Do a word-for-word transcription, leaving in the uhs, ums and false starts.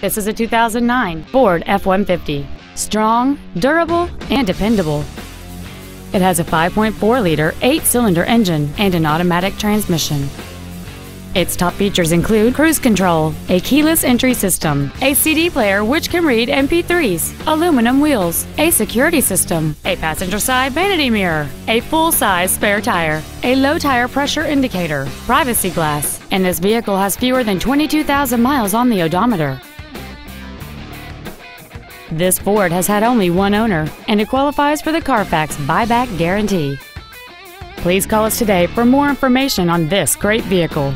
This is a two thousand nine Ford F one fifty. Strong, durable, and dependable. It has a five point four liter eight cylinder engine and an automatic transmission. Its top features include cruise control, a keyless entry system, a C D player which can read M P threes, aluminum wheels, a security system, a passenger side vanity mirror, a full-size spare tire, a low tire pressure indicator, privacy glass, and this vehicle has fewer than twenty-two thousand miles on the odometer. This Ford has had only one owner, and it qualifies for the Carfax buyback guarantee. Please call us today for more information on this great vehicle.